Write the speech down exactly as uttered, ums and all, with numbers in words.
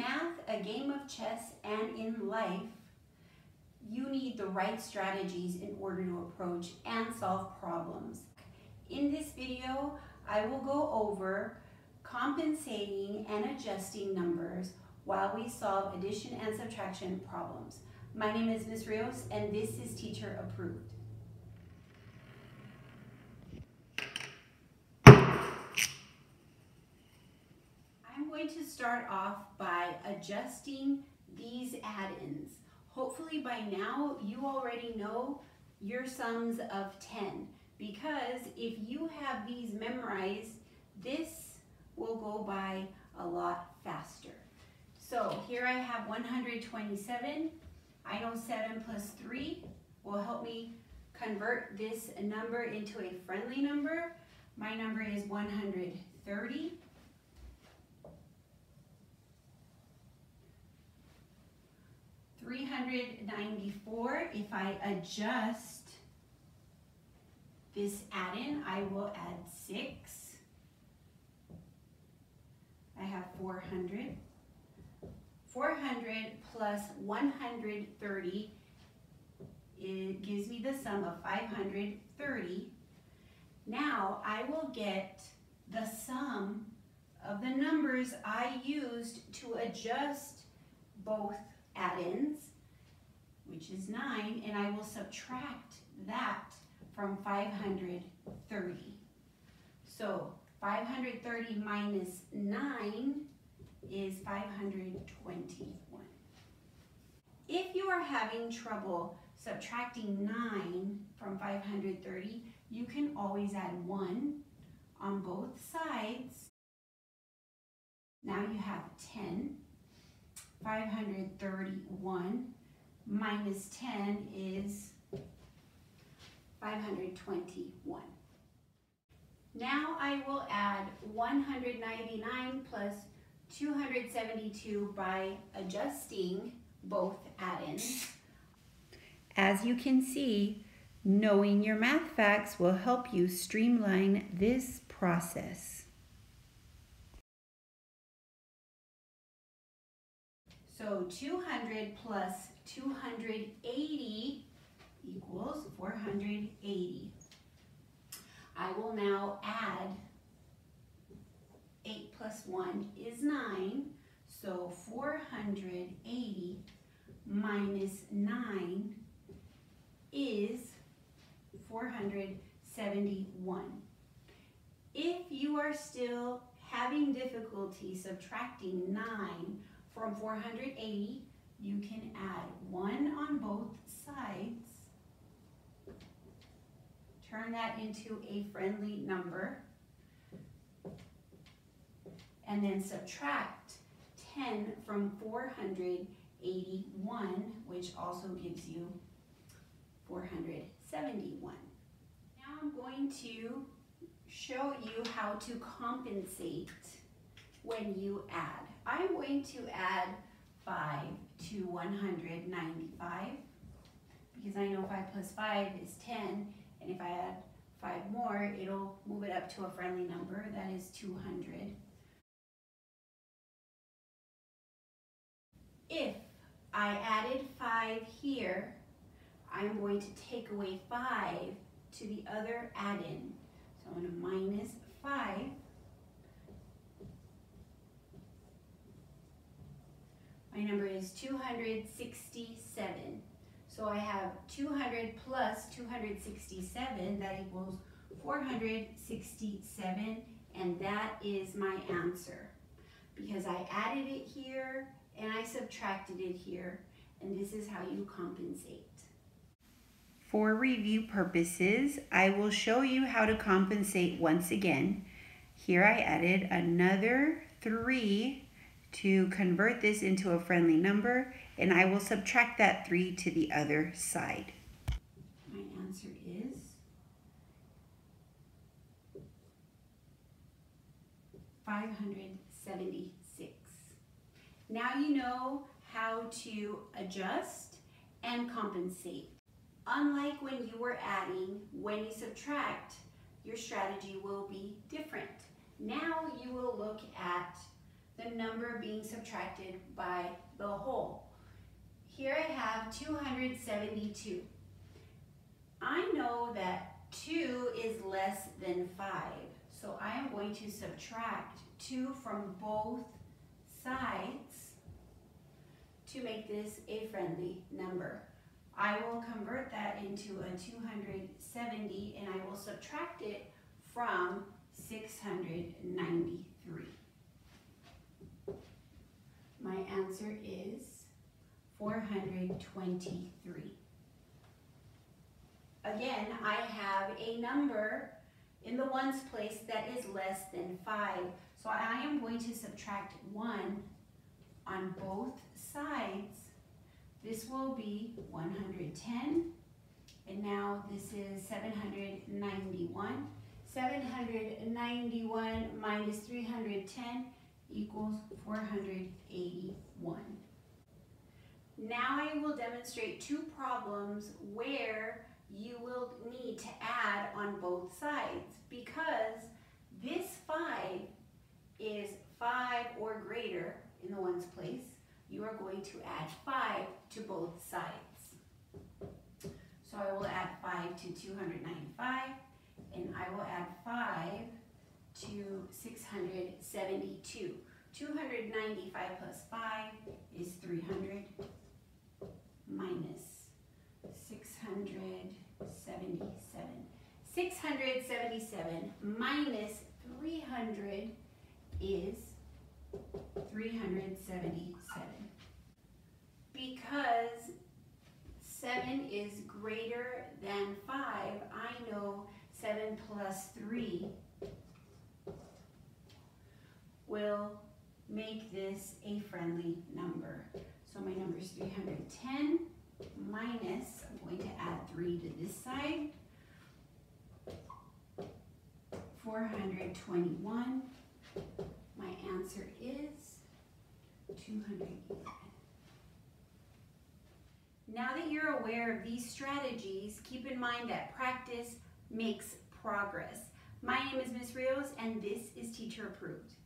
math, a game of chess, and in life, you need the right strategies in order to approach and solve problems. In this video, I will go over compensating and adjusting numbers while we solve addition and subtraction problems. My name is Miz Rios, and this is Teacher Approved. I'm going to start off by adjusting these add-ins. Hopefully by now you already know your sums of ten, because if you have these memorized, this will go by a lot faster. So here I have one hundred twenty-seven. I know seven plus three will help me convert this number into a friendly number. My number is one hundred thirty. three hundred ninety-four, if I adjust this add-in, I will add six. I have four hundred. four hundred plus one hundred thirty, it gives me the sum of five hundred thirty. Now I will get the sum of the numbers I used to adjust both add-ins, which is nine, and I will subtract that from five hundred thirty. So five hundred thirty minus nine is five hundred twenty-one. If you are having trouble subtracting nine from five hundred thirty, you can always add one on both sides. Now you have ten. five hundred thirty-one minus ten is five hundred twenty-one. Now I will add one hundred ninety-nine plus two hundred seventy-two by adjusting both add-ins. As you can see, knowing your math facts will help you streamline this process. So two hundred plus two hundred eighty equals four hundred eighty. I will now add eight plus one is nine. So four hundred eighty minus nine is four hundred seventy-one. If you are still having difficulty subtracting nine from four hundred eighty, you can add one on both sides, turn that into a friendly number, and then subtract ten from four hundred eighty-one, which also gives you four hundred seventy-one. Now I'm going to show you how to compensate when you add. I'm going to add five to one hundred ninety-five, because I know five plus five is ten, and if I add five more, it'll move it up to a friendly number, that is two hundred. If I added five here, I'm going to take away five to the other add-in. So I'm going to minus five. My number is two hundred sixty-seven. So I have two hundred plus two hundred sixty-seven, that equals four hundred sixty-seven, and that is my answer, because I added it here and I subtracted it here, and this is how you compensate. For review purposes, I will show you how to compensate once again. Here I added another three to convert this into a friendly number, and I will subtract that three to the other side. My answer is five hundred seventy-six. Now you know how to adjust and compensate. Unlike when you were adding, when you subtract, your strategy will be different. Now you will look at the number being subtracted by the whole. Here I have two hundred seventy-two. I know that two is less than five, so I am going to subtract two from both sides to make this a friendly number. I will convert that into a two hundred seventy and I will subtract it from six hundred ninety-three. My answer is four hundred twenty-three. Again, I have a number in the ones place that is less than five. So I am going to subtract one on both sides. This will be one hundred ten. And now this is seven hundred ninety-one. seven hundred ninety-one minus three hundred ten equals four hundred eighty-one. Now I will demonstrate two problems where you will need to add on both sides, because this five is five or greater in the ones place. You are going to add five to both sides. So I will add five to two hundred ninety-five, and I will add five to six hundred seventy-two. two hundred ninety-five plus five is three hundred minus six hundred seventy-seven. six hundred seventy-seven minus three hundred is three hundred seventy-seven. Because seven is greater than five, I know seven plus three will make this a friendly number. So my number is three hundred ten minus, I'm going to add three to this side, four hundred twenty-one. My answer is two hundred eleven. Now that you're aware of these strategies, keep in mind that practice makes progress. My name is Miz Rios, and this is Teacher Approved.